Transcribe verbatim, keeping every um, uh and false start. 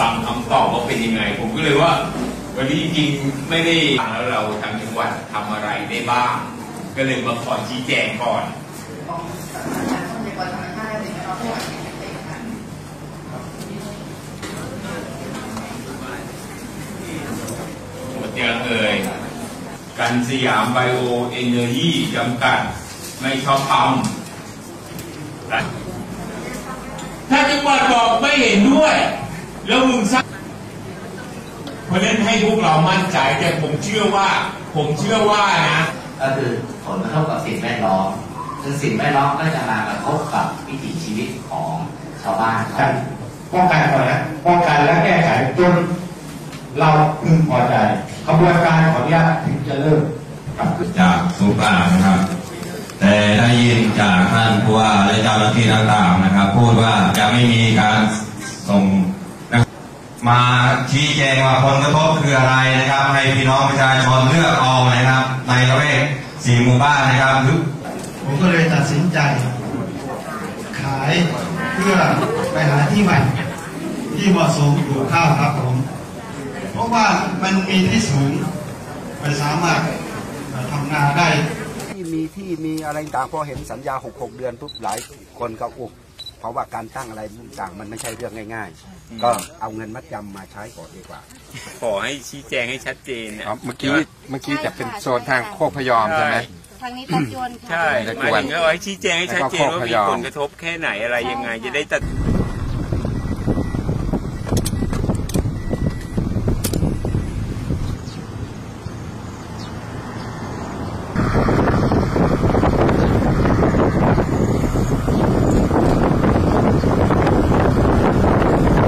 ฟังคำตอบว่าเป็นยังไงผมก็เลยว่าวันนี้จริงไม่ได้แล้วเราทางจังหวัดทำอะไรได้บ้างก็เลยมาขอชี้แจงก่อนหมดยังเอ่ยกันสยามไบโอเอเนอร์จีจำกัดไม่ชอบทำถ้าจังหวัดบอกไม่เห็นด้วยแล้วมึงซักเพราะนั้นให้พวกเรามั่นใจแต่ผมเชื่อว่าผมเชื่อว่านะก็คือผลกระทบกับสิ่งแวดล้อมคือสิ่งแวดล้อมก็จะมากระทบกับวิถีชีวิตของชาวบ้านครับป้องกันก่อนนะป้องกันและแก้ไขจนเราพึงพอใจกระบวนการขออนุญาตถึงจะเริ่มครับจากสูบปากนะครับแต่ได้ยินจากท่านผู้ว่าและเจ้าหน้าที่ต่างๆนะครับพูดว่าจะไม่มีการส่งมาชี้แจงว่าผลกระทบคืออะไรนะครับให้พี่น้องประชาชนเลือกเอานะครับในละเวกสี่หมู่บ้านนะครับผมก็เลยตัดสินใจขายเพื่อไปหาที่ใหม่ที่เหมาะสมอยู่ข้าวครับผมเพราะว่ามันมีที่สูงมันสามารถทำนาได้ที่มีที่มีอะไรต่างพอเห็นสัญญาหกหกเดือนปุ๊บหลายคนก็อุบเพราะว่าการตั้งอะไรต่างมันไม่ใช่เรื่องง่ายๆก็เอาเงินมัดจำมาใช้ก่อนดีกว่าขอให้ชี้แจงให้ชัดเจนนะครับเมื่อกี้เมื่อกี้จะเป็นโซนทางโคกพยอมใช่ไหมทางนี้ตัดโยนใช่หมายถึงว่าให้ชี้แจงให้ชัดเจนว่ามีผลกระทบแค่ไหนอะไรยังไงจะได้ตัด